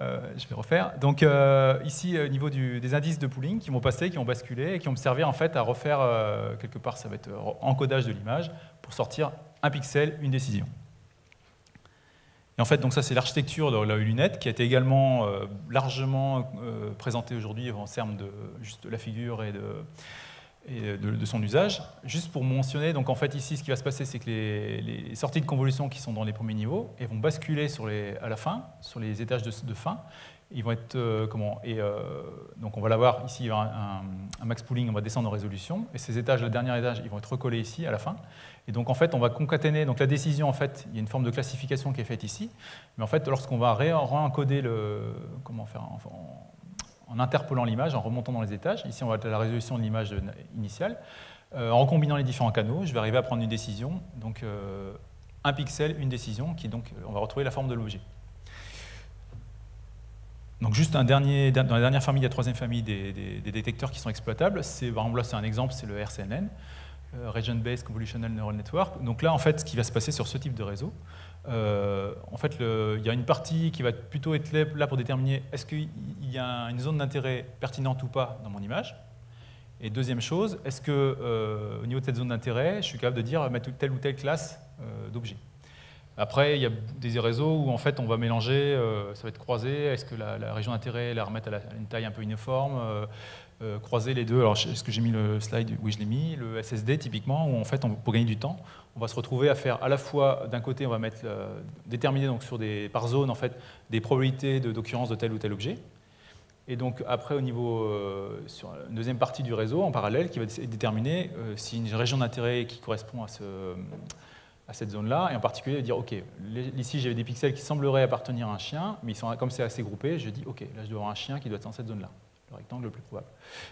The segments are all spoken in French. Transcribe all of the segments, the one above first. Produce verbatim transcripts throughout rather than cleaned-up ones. Euh, je vais refaire. Donc euh, ici, au niveau du, des indices de pooling qui vont passer, qui vont basculer, et qui vont me servir en fait à refaire, euh, quelque part, ça va être encodage de l'image, pour sortir un pixel, une décision. Et en fait, donc ça c'est l'architecture de la lunette qui a été également euh, largement euh, présentée aujourd'hui en termes de juste de la figure et, de, et de, de son usage. Juste pour mentionner, donc en fait ici, ce qui va se passer, c'est que les, les sorties de convolution qui sont dans les premiers niveaux, elles vont basculer sur les, à la fin, sur les étages de, de fin. Ils vont être euh, comment et euh, donc on va l'avoir ici un, un, un max pooling, on va descendre en résolution et ces étages, le dernier étage, ils vont être recollés ici à la fin. Et donc en fait, on va concaténer donc la décision en fait, il y a une forme de classification qui est faite ici, mais en fait, lorsqu'on va réencoder le comment faire en, en, en interpolant l'image, en remontant dans les étages, ici on va être à la résolution de l'image initiale, euh, en combinant les différents canaux, je vais arriver à prendre une décision, donc euh, un pixel, une décision qui donc on va retrouver la forme de l'objet. Donc juste un dernier, dans la dernière famille, la troisième famille des, des, des détecteurs qui sont exploitables, c'est, par exemple là c'est un exemple, c'est le R C N N, euh, Region Based Convolutional Neural Network. Donc là en fait ce qui va se passer sur ce type de réseau, euh, en fait il y a une partie qui va plutôt être là pour déterminer est-ce qu'il y a une zone d'intérêt pertinente ou pas dans mon image. Et deuxième chose, est-ce que euh, au niveau de cette zone d'intérêt, je suis capable de dire mettre telle ou telle classe euh, d'objets. Après, il y a des réseaux où en fait on va mélanger, euh, ça va être croisé, est-ce que la, la région d'intérêt, la remettre à, la, à une taille un peu uniforme, euh, euh, croiser les deux, alors est-ce que j'ai mis le slide? Oui, je l'ai mis, le S S D typiquement, où en fait, on, pour gagner du temps, on va se retrouver à faire à la fois, d'un côté, on va mettre, euh, déterminer donc, sur des, par zone en fait, des probabilités d'occurrence de, de tel ou tel objet, et donc après au niveau, euh, sur une deuxième partie du réseau, en parallèle, qui va déterminer euh, si une région d'intérêt qui correspond à ce... à cette zone-là, et en particulier dire, ok, ici j'avais des pixels qui sembleraient appartenir à un chien, mais ils sont, comme c'est assez groupé, je dis, ok, là je dois avoir un chien qui doit être dans cette zone-là, le rectangle le plus probable.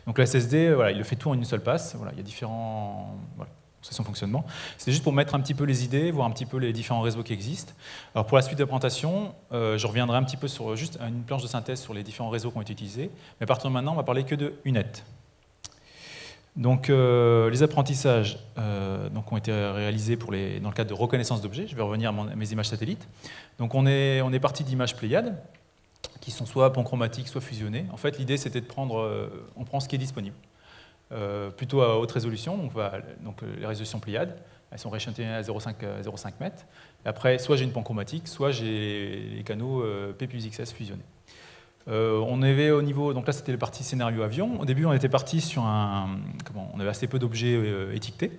Donc le S S D, voilà, il le fait tout en une seule passe, voilà, il y a différents... Voilà, c'est son fonctionnement. C'était juste pour mettre un petit peu les idées, voir un petit peu les différents réseaux qui existent. Alors pour la suite de la présentation, euh, je reviendrai un petit peu sur juste une planche de synthèse sur les différents réseaux qui ont été utilisés, mais à partir de maintenant, on va parler que de U-Net. Donc euh, les apprentissages euh, donc, ont été réalisés pour les, dans le cadre de reconnaissance d'objets. Je vais revenir à, mon, à mes images satellites. Donc on est, on est parti d'images Pléiades, qui sont soit panchromatiques, soit fusionnées. En fait, l'idée, c'était de prendre, euh, on prend ce qui est disponible, euh, plutôt à haute résolution. Donc, bah, donc les résolutions Pléiades, elles sont rééchantillonnées à zéro virgule cinq mètres. Après, soit j'ai une panchromatique, soit j'ai les canaux euh, P plus X S fusionnés. Euh, on avait au niveau, donc là c'était la partie scénario avion. Au début on était parti sur un, comment, on avait assez peu d'objets euh, étiquetés.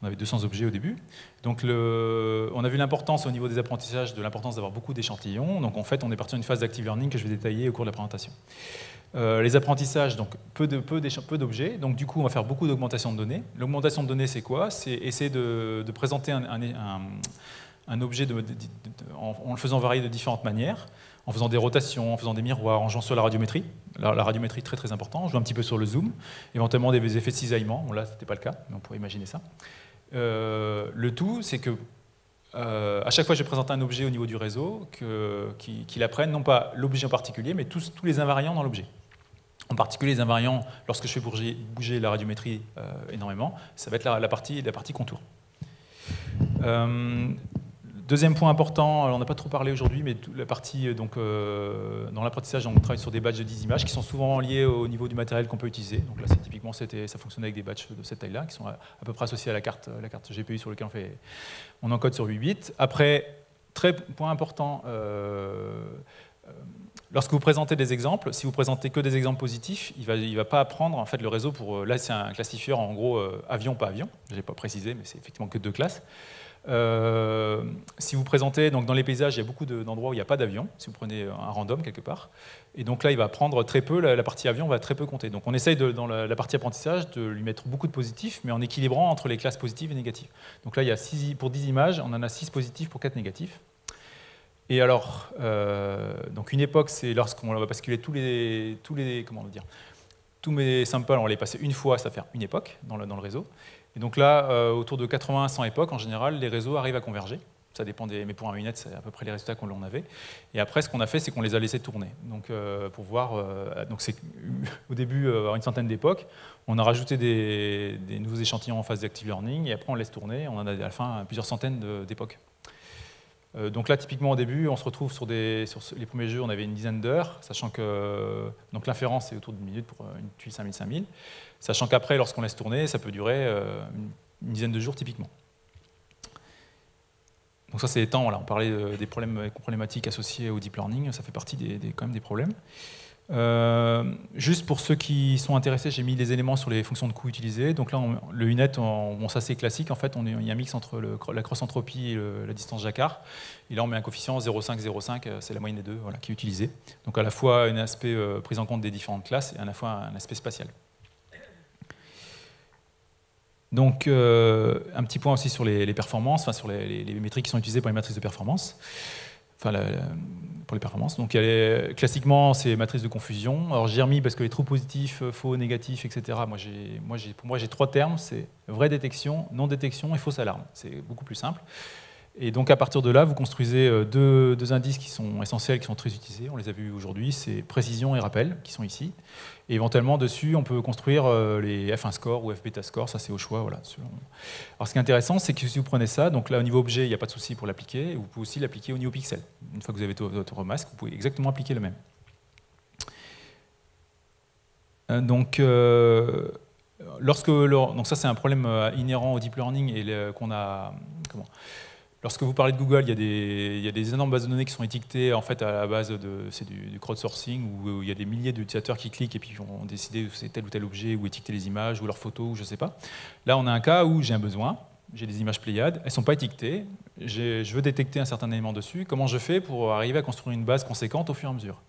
On avait deux cents objets au début. Donc le, on a vu l'importance au niveau des apprentissages de l'importance d'avoir beaucoup d'échantillons. Donc en fait on est parti sur une phase d'active learning que je vais détailler au cours de la présentation. Euh, les apprentissages, donc peu de, peu d'objets. Donc du coup on va faire beaucoup d'augmentation de données. L'augmentation de données c'est quoi? C'est essayer de, de présenter un, un, un, un objet de, de, de, de, en, en le faisant varier de différentes manières, en faisant des rotations, en faisant des miroirs, en jouant sur la radiométrie. La, la radiométrie, très très important. On joue un petit peu sur le zoom, éventuellement des effets de cisaillement. Bon, là, ce n'était pas le cas, mais on pourrait imaginer ça. Euh, le tout, c'est que euh, à chaque fois que je présente un objet au niveau du réseau, qu'il qu'il apprenne non pas l'objet en particulier, mais tous, tous les invariants dans l'objet. En particulier, les invariants, lorsque je fais bouger, bouger la radiométrie euh, énormément, ça va être la, la, partie, la partie contour. Euh, Deuxième point important, alors on n'a pas trop parlé aujourd'hui, mais la partie donc, euh, dans l'apprentissage, on travaille sur des batchs de dix images qui sont souvent liés au niveau du matériel qu'on peut utiliser. Donc là, typiquement, ça fonctionnait avec des batchs de cette taille-là, qui sont à, à peu près associés à la carte, la carte G P U sur laquelle on, fait, on encode sur huit bits. Après, très point important, euh, euh, lorsque vous présentez des exemples, si vous présentez que des exemples positifs, il ne va, il va pas apprendre en fait, le réseau pour... Là, c'est un classifieur en gros euh, avion, pas avion. Je n'ai pas précisé, mais c'est effectivement que deux classes. Euh, si vous présentez, donc dans les paysages, il y a beaucoup d'endroits où il n'y a pas d'avion, si vous prenez un random quelque part, et donc là il va prendre très peu, la, la partie avion va très peu compter. Donc on essaye de, dans la, la partie apprentissage de lui mettre beaucoup de positifs, mais en équilibrant entre les classes positives et négatives. Donc là il y a six, pour dix images, on en a six positifs pour quatre négatifs. Et alors, euh, donc une époque c'est lorsqu'on va basculer tous les, tous les, comment on veut dire, tous mes samples, on va les passer une fois, ça va faire une époque dans le, dans le réseau. Et donc là, euh, autour de quatre-vingts à cent époques, en général, les réseaux arrivent à converger. Ça dépend des... Mais pour un U-Net, c'est à peu près les résultats qu'on avait. Et après, ce qu'on a fait, c'est qu'on les a laissés tourner. Donc, euh, pour voir... Euh, donc c'est au début, euh, une centaine d'époques, on a rajouté des, des nouveaux échantillons en phase d'active learning, et après, on laisse tourner, on en a à la fin plusieurs centaines d'époques. Euh, donc là, typiquement, au début, on se retrouve sur, des, sur les premiers jeux, on avait une dizaine d'heures, sachant que l'inférence, c'est autour d'une minute pour une tuile cinq mille cinq mille, sachant qu'après, lorsqu'on laisse tourner, ça peut durer euh, une, une dizaine de jours, typiquement. Donc ça, c'est les temps, voilà, on parlait des problèmes, des problématiques associées au deep learning, ça fait partie des, des, quand même des problèmes. Euh, juste pour ceux qui sont intéressés, j'ai mis les éléments sur les fonctions de coût utilisées. Donc là, on, le U-Net, on, bon, ça c'est classique. En fait, on est, il y a un mix entre le, la cross-entropie et le, la distance Jacquard. Et là, on met un coefficient zéro virgule cinq, zéro virgule cinq, c'est la moyenne des deux, voilà, qui est utilisée. Donc à la fois un aspect euh, prise en compte des différentes classes et à la fois un aspect spatial. Donc euh, un petit point aussi sur les, les performances, enfin sur les, les, les métriques qui sont utilisées pour les matrices de performance. Enfin, la, la, pour les performances. Donc, il y a les, classiquement, c'est matrice de confusion. Alors, j'ai remis parce que les trous positifs, faux, négatifs, et cetera. Moi, moi pour moi, j'ai trois termes. C'est vraie détection, non détection et fausse alarme. C'est beaucoup plus simple. Et donc, à partir de là, vous construisez deux, deux indices qui sont essentiels, qui sont très utilisés. On les a vus aujourd'hui. C'est précision et rappel, qui sont ici. Et éventuellement, dessus, on peut construire les F un score ou F bêta score. Ça, c'est au choix. Voilà, selon... Alors, ce qui est intéressant, c'est que si vous prenez ça, donc là, au niveau objet, il n'y a pas de souci pour l'appliquer. Vous pouvez aussi l'appliquer au niveau pixel. Une fois que vous avez votre masque, vous pouvez exactement appliquer le même. Donc... Euh... Lorsque le... donc ça, c'est un problème inhérent au deep learning et le... qu'on a... Comment Lorsque vous parlez de Google, il y a des, il y a des énormes bases de données qui sont étiquetées en fait à la base de c'est du, du crowdsourcing où, où il y a des milliers d'utilisateurs qui cliquent et puis ont décidé où c'est tel ou tel objet ou étiqueter les images ou leurs photos ou je sais pas. Là, on a un cas où j'ai un besoin, j'ai des images Pléiades, elles sont pas étiquetées, je veux détecter un certain élément dessus. Comment je fais pour arriver à construire une base conséquente au fur et à mesure?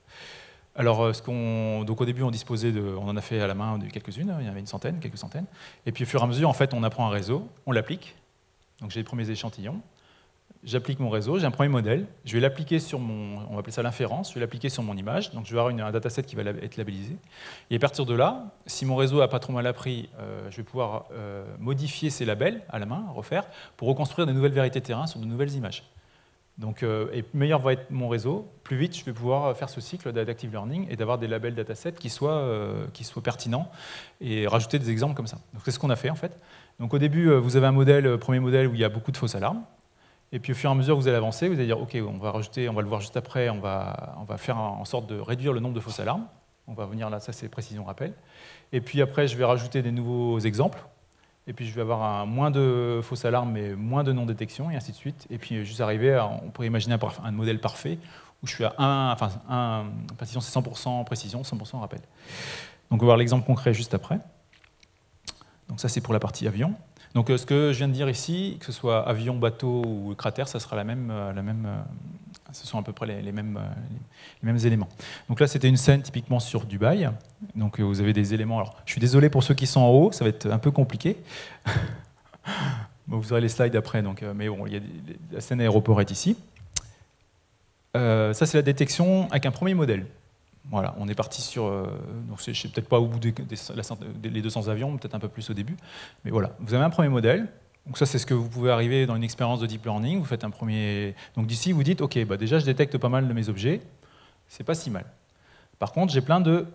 Alors, ce qu'on, donc au début, on disposait de, on en a fait à la main quelques-unes, il y en avait une centaine, quelques centaines. Et puis au fur et à mesure, en fait, on apprend un réseau, on l'applique. Donc j'ai les premiers échantillons. J'applique mon réseau, j'ai un premier modèle, je vais l'appliquer sur mon, on va appeler ça l'inférence, je vais l'appliquer sur mon image, donc je vais avoir une, un dataset qui va être labellisé. Et à partir de là, si mon réseau n'a pas trop mal appris, euh, je vais pouvoir euh, modifier ces labels à la main, refaire, pour reconstruire des nouvelles vérités terrain sur de nouvelles images. Donc, euh, et meilleur va être mon réseau, plus vite je vais pouvoir faire ce cycle d'active learning et d'avoir des labels datasets qui soient, euh, qui soient pertinents et rajouter des exemples comme ça. Donc c'est ce qu'on a fait en fait. Donc au début, vous avez un modèle, premier modèle où il y a beaucoup de fausses alarmes. Et puis au fur et à mesure que vous allez avancer, vous allez dire ok, on va rajouter, on va le voir juste après, on va, on va faire en sorte de réduire le nombre de fausses alarmes. On va venir là, ça c'est précision rappel. Et puis après, je vais rajouter des nouveaux exemples. Et puis je vais avoir un, moins de fausses alarmes, mais moins de non-détection, et ainsi de suite. Et puis juste arriver, à, on pourrait imaginer un, un modèle parfait où je suis à un, enfin un, précision, c'est cent pour cent précision, cent pour cent rappel. Donc on va voir l'exemple concret juste après. Donc ça c'est pour la partie avion. Donc ce que je viens de dire ici, que ce soit avion, bateau ou cratère, ça sera la même, la même, ce sont à peu près les, les, mêmes, les mêmes éléments. Donc là, c'était une scène typiquement sur Dubaï. Donc vous avez des éléments. Alors, je suis désolé pour ceux qui sont en haut, ça va être un peu compliqué. Bon, vous aurez les slides après. Donc, mais bon, il y a, la scène aéroport est ici. Euh, ça, c'est la détection avec un premier modèle. Voilà, on est parti sur, euh, donc je ne sais peut-être pas au bout des, des, des, les deux cents avions, peut-être un peu plus au début, mais voilà, vous avez un premier modèle, donc ça c'est ce que vous pouvez arriver dans une expérience de deep learning, vous faites un premier, donc d'ici vous dites, ok, bah déjà je détecte pas mal de mes objets, c'est pas si mal. Par contre, j'ai plein de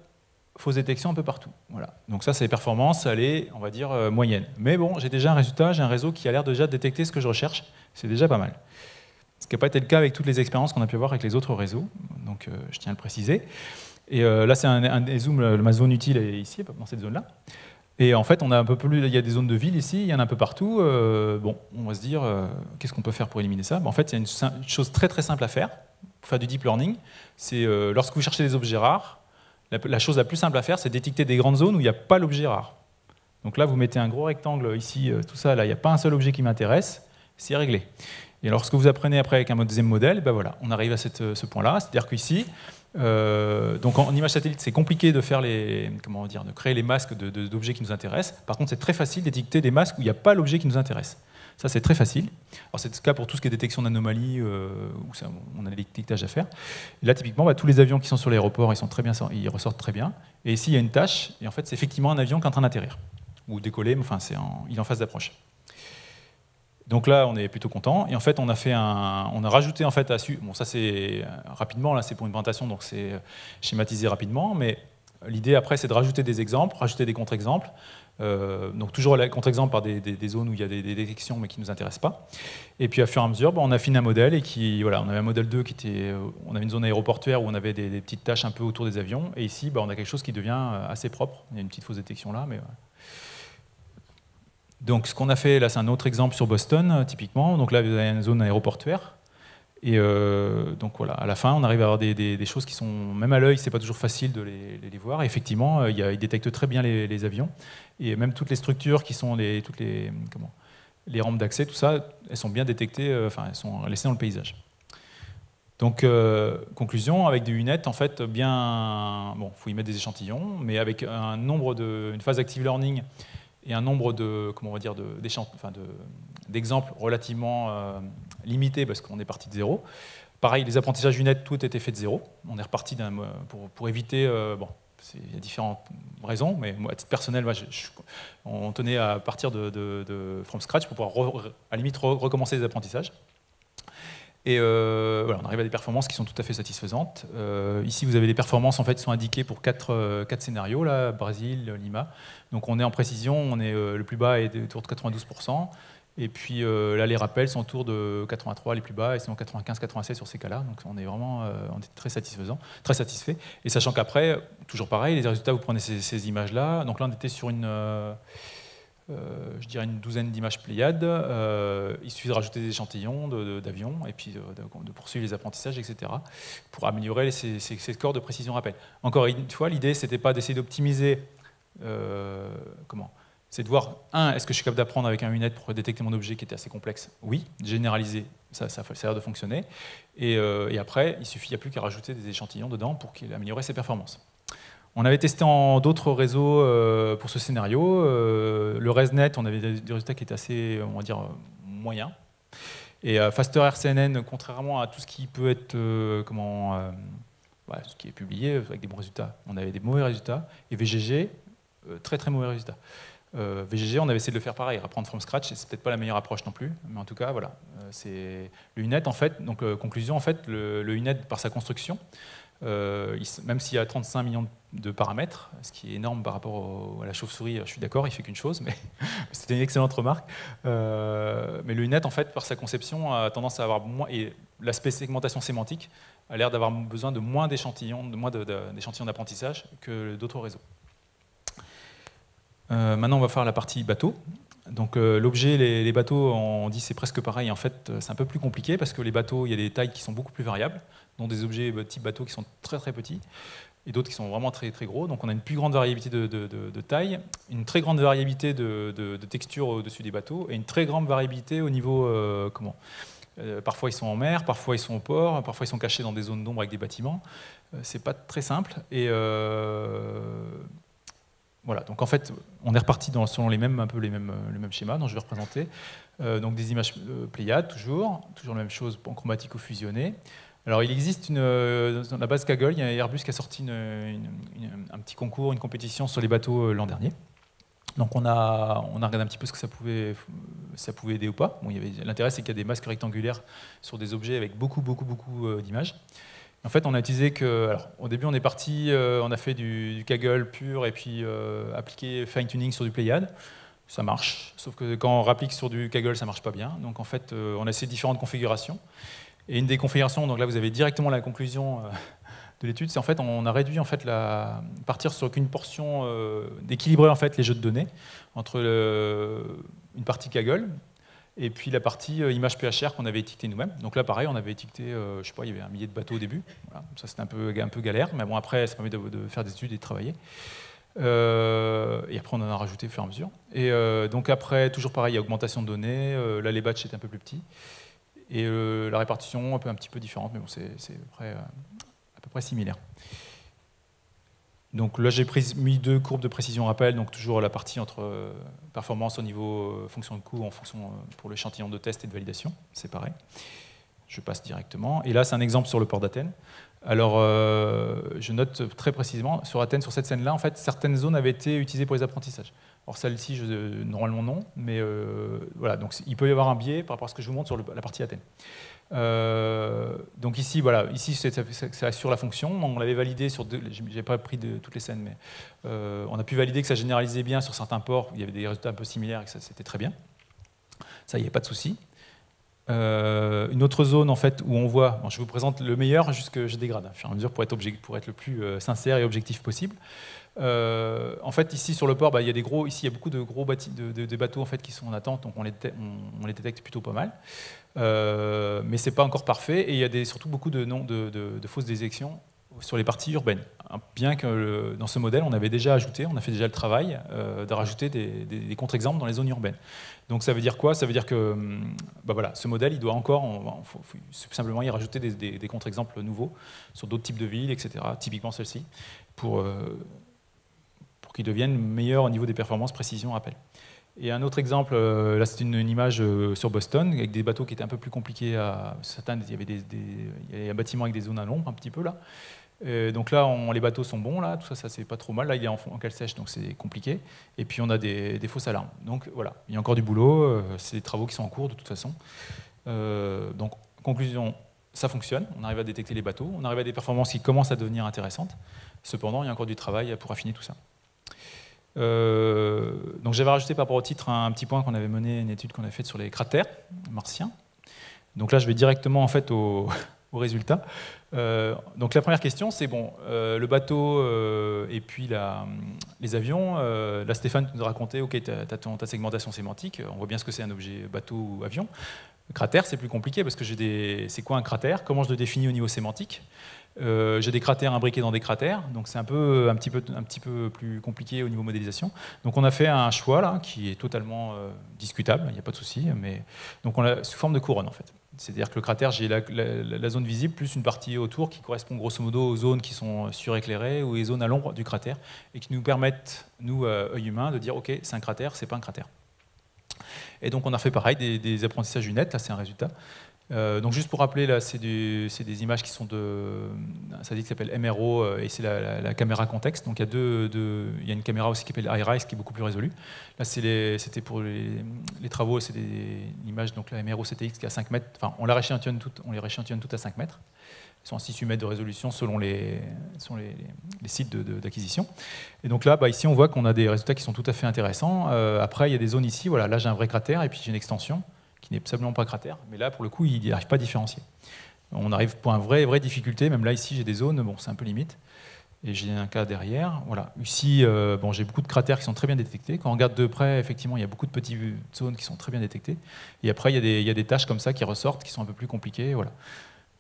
fausses détections un peu partout, voilà, donc ça c'est les performances, elle est, on va dire, euh, moyenne. Mais bon, j'ai déjà un résultat, j'ai un réseau qui a l'air déjà de détecter ce que je recherche, c'est déjà pas mal. Ce qui n'a pas été le cas avec toutes les expériences qu'on a pu avoir avec les autres réseaux, donc euh, je tiens à le préciser. Et euh, là, c'est un, un des zooms, ma zone utile est ici, dans cette zone-là. Et en fait, on a un peu plus, il y a des zones de ville ici, il y en a un peu partout. Euh, bon, on va se dire, euh, qu'est-ce qu'on peut faire pour éliminer ça? Ben, en fait, il y a une, une chose très très simple à faire, pour faire du deep learning, c'est euh, lorsque vous cherchez des objets rares, la, la chose la plus simple à faire, c'est d'étiqueter des grandes zones où il n'y a pas l'objet rare. Donc là, vous mettez un gros rectangle ici, euh, tout ça, là, il n'y a pas un seul objet qui m'intéresse, c'est réglé. Et lorsque vous apprenez après avec un deuxième modèle, ben voilà, on arrive à cette, ce point-là, c'est-à-dire qu'ici, euh, donc en, en image satellite, c'est compliqué de faire les, comment dire, de créer les masques d'objets qui nous intéressent. Par contre, c'est très facile d'étiqueter des masques où il n'y a pas l'objet qui nous intéresse. Ça, c'est très facile. Alors c'est le cas pour tout ce qui est détection d'anomalies euh, où ça, on a l'étiquetage à faire. Et là, typiquement, bah, tous les avions qui sont sur l'aéroport, ils sont très bien, ils ressortent très bien. Et ici, il y a une tâche, et en fait, c'est effectivement un avion qui est en train d'atterrir ou décoller, mais enfin, c'est en, il est en phase d'approche. Donc là, on est plutôt content. Et en fait, on a fait un, on a rajouté en fait à bon, ça c'est rapidement là, c'est pour une présentation, donc c'est schématisé rapidement. Mais l'idée après, c'est de rajouter des exemples, rajouter des contre-exemples, Euh, donc toujours contre-exemple par des, des, des zones où il y a des, des détections mais qui ne nous intéressent pas. Et puis à fur et à mesure, bon, on affine un modèle et qui, voilà, on avait un modèle deux qui était, on avait une zone aéroportuaire où on avait des, des petites tâches un peu autour des avions, et ici bah, on a quelque chose qui devient assez propre. Il y a une petite fausse détection là, mais... Ouais. Donc ce qu'on a fait, là c'est un autre exemple sur Boston typiquement, donc là vous avez une zone aéroportuaire. Et euh, donc voilà, à la fin, on arrive à avoir des, des, des choses qui sont, même à l'œil, c'est pas toujours facile de les, les voir. Et effectivement, euh, y a, ils détectent très bien les, les avions. Et même toutes les structures qui sont les, toutes les, comment, les rampes d'accès, tout ça, elles sont bien détectées, euh, enfin, elles sont laissées dans le paysage. Donc, euh, conclusion, avec des U-Net, en fait, bien, bon, faut y mettre des échantillons, mais avec un nombre de, une phase active learning et un nombre de, comment on va dire, de, enfin de, d'exemples relativement euh, limité parce qu'on est parti de zéro. Pareil, les apprentissages U-Net, tout était fait de zéro. On est reparti d'un, pour, pour éviter... Euh, bon, il y a différentes raisons, mais moi, à titre personnel, moi, je, je, on tenait à partir de, de, de from scratch pour pouvoir, re, à la limite, re, recommencer les apprentissages. Et euh, voilà, on arrive à des performances qui sont tout à fait satisfaisantes. Euh, ici, vous avez les performances en fait, qui sont indiquées pour quatre, quatre scénarios, là, Brésil, Lima. Donc on est en précision, on est, euh, le plus bas est autour de quatre-vingt-douze pour cent. Et puis euh, là, les rappels sont autour de quatre-vingt-trois les plus bas, et sinon quatre-vingt-quinze quatre-vingt-seize sur ces cas-là. Donc on est vraiment euh, on est très satisfaisant, très satisfait. Et sachant qu'après, toujours pareil, les résultats, vous prenez ces, ces images-là. Donc là, on était sur une, euh, je dirais une douzaine d'images Pléiades. Euh, il suffit de rajouter des échantillons d'avions, et puis de, de, de poursuivre les apprentissages, et cetera, pour améliorer ces, ces, ces scores de précision rappel. Encore une fois, l'idée, c'était pas d'essayer d'optimiser... Euh, comment ? C'est de voir, un, est-ce que je suis capable d'apprendre avec un U-Net pour détecter mon objet qui était assez complexe? Oui, généraliser, ça, ça, ça a l'air de fonctionner. Et, euh, et après, il suffit, il n'y a plus qu'à rajouter des échantillons dedans pour qu'il améliore ses performances. On avait testé en d'autres réseaux euh, pour ce scénario. Euh, le ResNet, on avait des résultats qui étaient assez, on va dire, moyens. Et euh, Faster R C N N, contrairement à tout ce qui peut être, euh, comment, euh, voilà, ce qui est publié avec des bons résultats, on avait des mauvais résultats. Et V G G, euh, très très mauvais résultats. Euh, V G G, on avait essayé de le faire pareil, apprendre from scratch, c'est peut-être pas la meilleure approche non plus, mais en tout cas, voilà. Euh, c'est le U-Net, en fait, donc euh, conclusion, en fait, le, le U-Net, par sa construction, euh, il, même s'il y a trente-cinq millions de paramètres, ce qui est énorme par rapport au, à la chauve-souris, je suis d'accord, il fait qu'une chose, mais c'était une excellente remarque. Euh, mais le U-Net, en fait, par sa conception, a tendance à avoir moins, et l'aspect segmentation sémantique a l'air d'avoir besoin de moins d'échantillons, de moins d'échantillons d'apprentissage que d'autres réseaux. Euh, maintenant, on va faire la partie bateau. Donc, euh, l'objet, les, les bateaux, on dit c'est presque pareil. En fait, c'est un peu plus compliqué parce que les bateaux, il y a des tailles qui sont beaucoup plus variables, dont des objets type bateau qui sont très très petits et d'autres qui sont vraiment très très gros. Donc, on a une plus grande variabilité de, de, de, de taille, une très grande variabilité de, de, de texture au-dessus des bateaux et une très grande variabilité au niveau euh, comment euh, parfois ils sont en mer, parfois ils sont au port, parfois ils sont cachés dans des zones d'ombre avec des bâtiments. Euh, c'est pas très simple et euh, voilà, donc en fait, on est reparti dans, selon les mêmes, un peu les mêmes, le même schéma dont je vais représenter. Euh, donc des images euh, Pléiades, toujours, toujours la même chose en chromatique ou fusionnée. Alors il existe, une, euh, dans la base Kaggle, il y a Airbus qui a sorti une, une, une, un petit concours, une compétition sur les bateaux euh, l'an dernier. Donc on a, on a regardé un petit peu ce que ça pouvait, ça pouvait aider ou pas. Bon, l'intérêt, c'est qu'il y a des masques rectangulaires sur des objets avec beaucoup, beaucoup, beaucoup euh, d'images. En fait, on a utilisé que, alors, au début, on est parti, euh, on a fait du, du Kaggle pur et puis euh, appliqué fine-tuning sur du Pléiade. Ça marche, sauf que quand on réapplique sur du Kaggle, ça marche pas bien. Donc en fait, euh, on a essayé différentes configurations. Et une des configurations, donc là, vous avez directement la conclusion euh, de l'étude, c'est en fait, on a réduit en fait la partir sur qu'une portion euh, d'équilibrer en fait les jeux de données entre le, une partie Kaggle. Et puis la partie euh, image P H R qu'on avait étiquetée nous-mêmes. Donc là, pareil, on avait étiqueté, euh, je sais pas, il y avait un millier de bateaux au début. Voilà. Ça, c'était un peu, un peu galère, mais bon, après, ça permet de, de faire des études et de travailler. Euh, et après, on en a rajouté au fur et à mesure. Et euh, donc après, toujours pareil, il y a augmentation de données. Euh, là, les batchs étaient un peu plus petits. Et euh, la répartition, un peu, un petit peu différente, mais bon, c'est à, euh, à peu près similaire. Donc là, j'ai mis deux courbes de précision rappel, donc toujours la partie entre performance au niveau fonction de coût, en fonction pour l'échantillon de test et de validation, c'est pareil. Je passe directement. Et là, c'est un exemple sur le port d'Athènes. Alors, euh, je note très précisément, sur Athènes, sur cette scène-là, en fait, certaines zones avaient été utilisées pour les apprentissages. Or celle-ci, normalement non, mais euh, voilà, donc il peut y avoir un biais par rapport à ce que je vous montre sur le, la partie Athènes. Euh, donc ici, voilà, ici c'est sur la fonction, on l'avait validé sur deux, j'ai pas pris de, toutes les scènes, mais euh, on a pu valider que ça généralisait bien sur certains ports, il y avait des résultats un peu similaires et que c'était très bien. Ça, il n'y a pas de souci. Euh, une autre zone en fait où on voit, bon, je vous présente le meilleur jusque je dégrade, je suis en mesure pour être, objectif, pour être le plus euh, sincère et objectif possible. Euh, en fait, ici sur le port, bah, il y a des gros, ici il y a beaucoup de gros bâtis, de, de, de bateaux en fait qui sont en attente, donc on les, on, on les détecte plutôt pas mal. Euh, mais c'est pas encore parfait et il y a des, surtout beaucoup de, non, de, de, de fausses détections sur les parties urbaines. Bien que le, dans ce modèle, on avait déjà ajouté, on a fait déjà le travail euh, de rajouter des, des, des contre-exemples dans les zones urbaines. Donc ça veut dire quoi? Ça veut dire que bah voilà, ce modèle, il doit encore, on, on, faut, faut simplement y rajouter des, des, des contre-exemples nouveaux sur d'autres types de villes, et cetera, typiquement celle-ci, pour, euh, pour qu'ils deviennent meilleurs au niveau des performances, précision, rappel. Et un autre exemple, là c'est une, une image sur Boston, avec des bateaux qui étaient un peu plus compliqués à... Certains, il y avait, des, des, il y avait un bâtiment avec des zones à l'ombre, un petit peu là. Et donc là, on, les bateaux sont bons, là, tout ça, ça c'est pas trop mal. Là, il est en, en cale sèche, donc c'est compliqué. Et puis on a des, des fausses alarmes. Donc voilà, il y a encore du boulot. Euh, c'est des travaux qui sont en cours de toute façon. Euh, donc conclusion, ça fonctionne. On arrive à détecter les bateaux. On arrive à des performances qui commencent à devenir intéressantes. Cependant, il y a encore du travail pour affiner tout ça. Euh, donc j'avais rajouté par rapport au titre un, un petit point qu'on avait mené, une étude qu'on avait faite sur les cratères martiens. Donc là, je vais directement en fait au... aux résultats. Euh, donc la première question, c'est bon, euh, le bateau euh, et puis la, les avions, euh, là Stéphane nous a raconté, ok, tu as, as ta segmentation sémantique, on voit bien ce que c'est un objet bateau ou avion. Le cratère, c'est plus compliqué parce que j'ai des... C'est quoi un cratère? Comment je le définis au niveau sémantique? Euh, j'ai des cratères imbriqués dans des cratères, donc c'est un, peu, un, petit peu, un petit peu plus compliqué au niveau modélisation. Donc on a fait un choix là, qui est totalement euh, discutable, il n'y a pas de souci, mais donc on l'a sous forme de couronne en fait. C'est-à-dire que le cratère, j'ai la, la, la zone visible plus une partie autour qui correspond grosso modo aux zones qui sont suréclairées ou les zones à l'ombre du cratère et qui nous permettent, nous, euh, œil humain, de dire ok, c'est un cratère, c'est pas un cratère. Et donc on a fait pareil, des, des apprentissages U-Net, là c'est un résultat. Euh, donc juste pour rappeler, là, c'est des images qui sont de, ça dit que ça s'appelle M R O et c'est la, la, la caméra contexte. Donc il y a deux, deux, il y a une caméra aussi qui s'appelle HiRISE qui est beaucoup plus résolue. Là c'était pour les, les travaux, c'est des images donc la M R O C T X qui est à cinq mètres. Enfin on, la rééchantillonne toutes, on les rééchantillonne toutes à cinq mètres. Elles sont à six huit mètres de résolution selon les, selon les, les sites d'acquisition. Et donc là, bah, ici on voit qu'on a des résultats qui sont tout à fait intéressants. Euh, après il y a des zones ici, voilà, là j'ai un vrai cratère et puis j'ai une extension qui n'est simplement pas cratère, mais là, pour le coup, il n'y arrive pas à différencier. On arrive pour une vraie, vraie difficulté, même là, ici, j'ai des zones, bon, c'est un peu limite, et j'ai un cas derrière, voilà. Ici, euh, bon, j'ai beaucoup de cratères qui sont très bien détectés, quand on regarde de près, effectivement, il y a beaucoup de petites zones qui sont très bien détectées, et après, il y a des, il y a des tâches comme ça qui ressortent, qui sont un peu plus compliquées, voilà.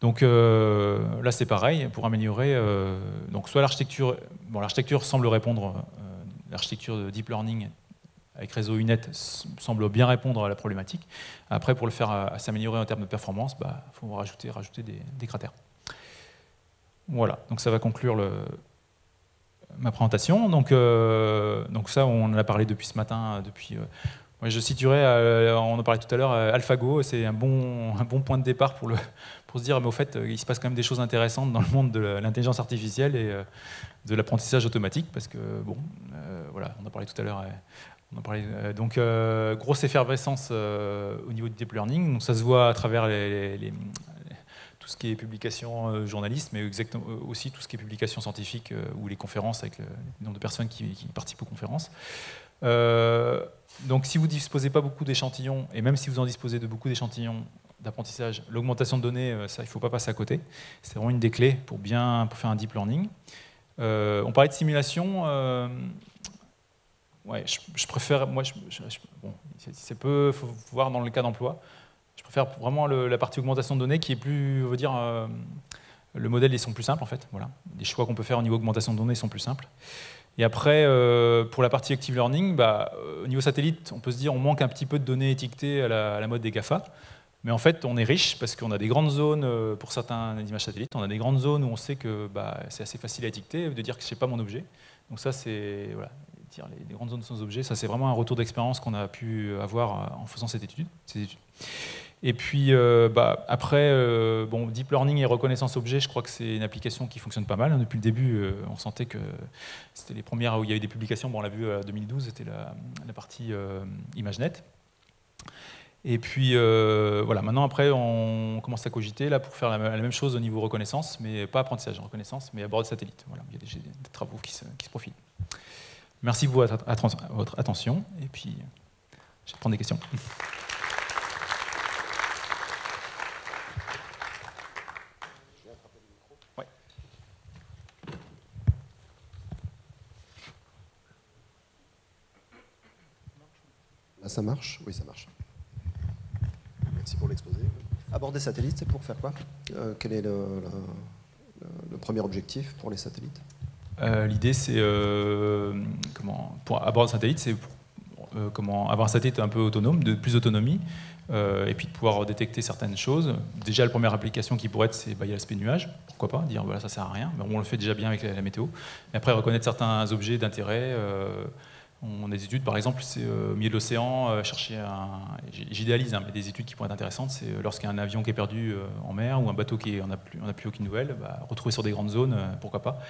Donc euh, là, c'est pareil, pour améliorer, euh, donc soit l'architecture, bon, l'architecture semble répondre, euh, l'architecture de deep learning, avec réseau U-Net semble bien répondre à la problématique. Après, pour le faire s'améliorer en termes de performance, il bah, faut rajouter, rajouter des, des cratères. Voilà, donc ça va conclure le, ma présentation. Donc, euh, donc ça, on en a parlé depuis ce matin. Depuis, euh, moi je situerai, euh, on en parlait tout à l'heure, AlphaGo, c'est un bon, un bon point de départ pour, le, pour se dire, mais au fait, il se passe quand même des choses intéressantes dans le monde de l'intelligence artificielle et euh, de l'apprentissage automatique, parce que, bon, euh, voilà, on en parlait tout à l'heure. Euh, On en parlait, donc euh, grosse effervescence euh, au niveau du deep learning. Donc ça se voit à travers les, les, les, tout ce qui est publication euh, journaliste, mais exactement, aussi tout ce qui est publication scientifique euh, ou les conférences avec le, le nombre de personnes qui, qui participent aux conférences. Euh, donc si vous ne disposez pas beaucoup d'échantillons, et même si vous en disposez de beaucoup d'échantillons d'apprentissage, l'augmentation de données, ça il ne faut pas passer à côté. C'est vraiment une des clés pour bien pour faire un deep learning. Euh, on parlait de simulation. Euh, Ouais, je, je préfère, moi, je, je, je, bon, c'est peu, faut voir dans le cas d'emploi. Je préfère vraiment le, la partie augmentation de données qui est plus, veut dire, euh, le modèle ils sont plus simples en fait. Voilà, les choix qu'on peut faire au niveau augmentation de données sont plus simples. Et après, euh, pour la partie active learning, bah, au niveau satellite, on peut se dire on manque un petit peu de données étiquetées à la, à la mode des GAFA. Mais en fait, on est riche parce qu'on a des grandes zones, pour certains images satellites, on a des grandes zones où on sait que bah, c'est assez facile à étiqueter, de dire que je sais pas mon objet. Donc ça, c'est voilà. Les grandes zones sans objet, ça c'est vraiment un retour d'expérience qu'on a pu avoir en faisant cette étude. Ces études. Et puis euh, bah, après, euh, bon, deep learning et reconnaissance objet, je crois que c'est une application qui fonctionne pas mal. Depuis le début, euh, on sentait que c'était les premières où il y a eu des publications. Bon, on l'a vu en deux mille douze, c'était la, la partie euh, ImageNet. Et puis euh, voilà, maintenant après on commence à cogiter là, pour faire la, la même chose au niveau reconnaissance, mais pas apprentissage, reconnaissance, mais à bord de satellite. Voilà, il y a des, des travaux qui se, qui se profilent. Merci beaucoup à, à, à votre attention, et puis je vais prendre des questions. Ah, ça marche? Oui, ça marche. Merci pour l'exposé. Aborder satellites, c'est pour faire quoi? euh, Quel est le, le, le premier objectif pour les satellites? euh, L'idée, c'est euh, comment pour aborder satellites, c'est euh, comment avoir un satellite un peu autonome, de plus d'autonomie, euh, et puis de pouvoir détecter certaines choses. Déjà, la première application qui pourrait être, c'est bah, il y a l'aspect nuage. Pourquoi pas dire voilà, ça sert à rien. Mais on le fait déjà bien avec la, la météo. Mais après, reconnaître certains objets d'intérêt. Euh, On a des études, par exemple, c'est euh, au milieu de l'océan, euh, chercher un... J'idéalise, hein, mais des études qui pourraient être intéressantes, c'est euh, lorsqu'il y a un avion qui est perdu euh, en mer, ou un bateau qui est... on n'a plus, plus aucune nouvelle, bah, retrouver sur des grandes zones, euh, pourquoi pas.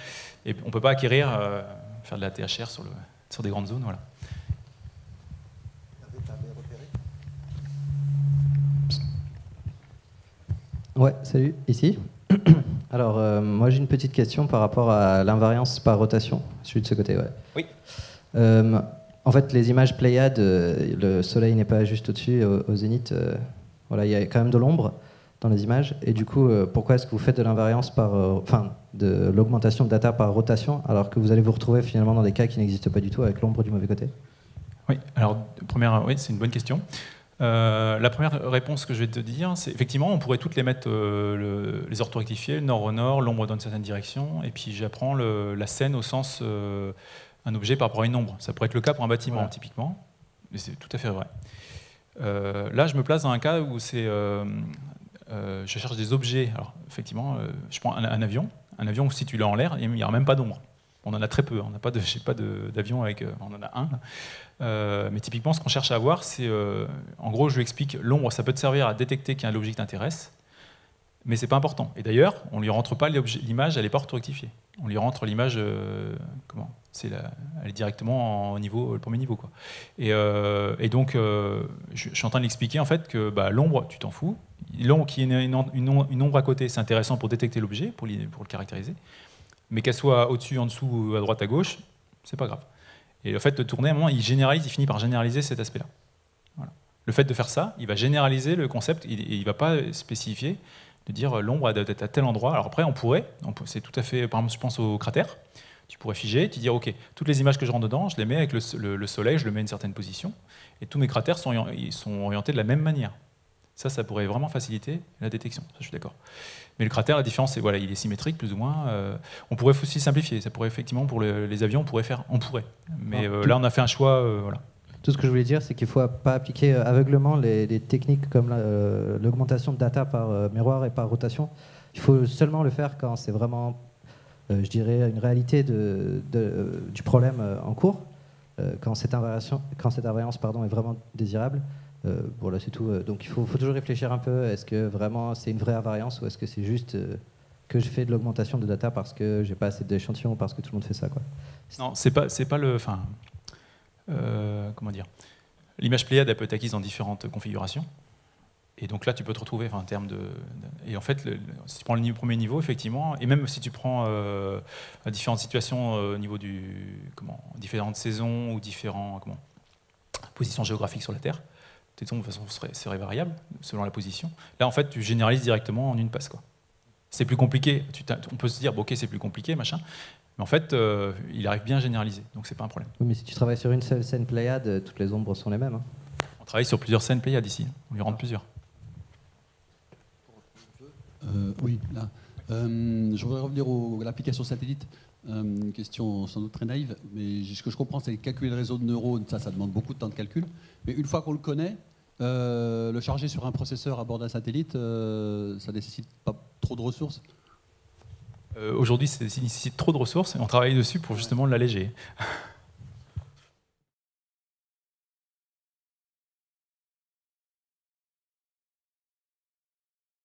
Et on ne peut pas acquérir, euh, faire de la T H R sur, le... sur des grandes zones, voilà. Ouais, salut, ici. Alors, euh, moi j'ai une petite question par rapport à l'invariance par rotation. Je suis de ce côté, ouais. Oui. Euh, en fait, les images Pléiade, euh, le soleil n'est pas juste au-dessus, au, au zénith. Euh, voilà, il y a quand même de l'ombre dans les images. Et du coup, euh, pourquoi est-ce que vous faites de l'invariance par, euh, enfin, de l'augmentation de data par rotation, alors que vous allez vous retrouver finalement dans des cas qui n'existent pas du tout avec l'ombre du mauvais côté? Oui, alors première, oui, c'est une bonne question. Euh, la première réponse que je vais te dire, c'est effectivement, on pourrait toutes les mettre, euh, le, les orthorectifiés, nord au nord, l'ombre dans une certaine direction, et puis j'apprends le, la scène au sens. Euh, un objet par rapport à une ombre. Ça pourrait être le cas pour un bâtiment, voilà. Typiquement, mais c'est tout à fait vrai. Euh, là, je me place dans un cas où c'est, euh, euh, je cherche des objets. Alors, effectivement, euh, je prends un, un avion, un avion où si tu l'as en l'air, il n'y aura même pas d'ombre. On en a très peu, on n'a pas de, je sais pas d'avion avec, euh, on en a un. Euh, mais typiquement, ce qu'on cherche à avoir, c'est, euh, en gros, je lui explique, l'ombre, ça peut te servir à détecter qu'il y a un objet qui t'intéresse, mais c'est pas important. Et d'ailleurs, on lui rentre pas l'image, elle n'est pas orthorectifiée. On lui rentre l'image, euh, comment c'est la, elle est directement au niveau, le premier niveau, quoi. Et, euh, et donc, euh, je, je suis en train de l'expliquer en fait que bah, l'ombre, tu t'en fous. L'ombre qui est une, une, une ombre à côté, c'est intéressant pour détecter l'objet, pour, pour le caractériser. Mais qu'elle soit au-dessus, en dessous, à droite, à gauche, c'est pas grave. Et le fait de tourner, à un moment, il généralise, il finit par généraliser cet aspect-là. Voilà. Le fait de faire ça, il va généraliser le concept, et il ne va pas spécifier. De dire l'ombre doit être à tel endroit. Alors après, on pourrait, c'est tout à fait, par exemple, je pense au cratère, tu pourrais figer, tu dis, ok, toutes les images que je rentre dedans, je les mets avec le, le, le soleil, je le mets à une certaine position, et tous mes cratères sont, ils sont orientés de la même manière. Ça, ça pourrait vraiment faciliter la détection, ça je suis d'accord. Mais le cratère, la différence, c'est voilà, il est symétrique, plus ou moins. Euh, on pourrait aussi simplifier, ça pourrait effectivement, pour le, les avions, on pourrait faire, on pourrait. Mais euh, là, on a fait un choix, euh, voilà. Tout ce que je voulais dire, c'est qu'il ne faut pas appliquer aveuglément les, les techniques comme l'augmentation de data par miroir et par rotation. Il faut seulement le faire quand c'est vraiment, je dirais, une réalité de, de, du problème en cours, quand cette, quand cette invariance pardon, est vraiment désirable. Voilà, c'est tout. Donc il faut, faut toujours réfléchir un peu, est-ce que vraiment c'est une vraie invariance ou est-ce que c'est juste que je fais de l'augmentation de data parce que je n'ai pas assez d'échantillons ou parce que tout le monde fait ça, quoi. Non, c'est pas, c'est pas le... Fin... Euh, comment dire, l'image Pléiade, elle peut être acquise dans différentes configurations. Et donc là, tu peux te retrouver enfin, en termes de... Et en fait, le, le, si tu prends le premier niveau, effectivement, et même si tu prends euh, différentes situations euh, au niveau du... Comment, différentes saisons ou différentes positions géographiques sur la Terre, tes ondes, de toute façon, seraient, seraient variables selon la position. Là, en fait, tu généralises directement en une passe, quoi. C'est plus compliqué. Tu on peut se dire, bon, ok, c'est plus compliqué, machin. Mais en fait, euh, il arrive bien à généraliser, donc c'est pas un problème. Oui, mais si tu travailles sur une seule scène Pléiade, toutes les ombres sont les mêmes. Hein. On travaille sur plusieurs scènes Pléiade ici, on lui rentre plusieurs. Euh, oui, là. Euh, je voudrais revenir au, à l'application satellite. Euh, une question sans doute très naïve, mais ce que je comprends, c'est que calculer le réseau de neurones, ça, ça demande beaucoup de temps de calcul. Mais une fois qu'on le connaît, euh, le charger sur un processeur à bord d'un satellite, euh, ça nécessite pas trop de ressources. Aujourd'hui, ça nécessite trop de ressources et on travaille dessus pour justement l'alléger.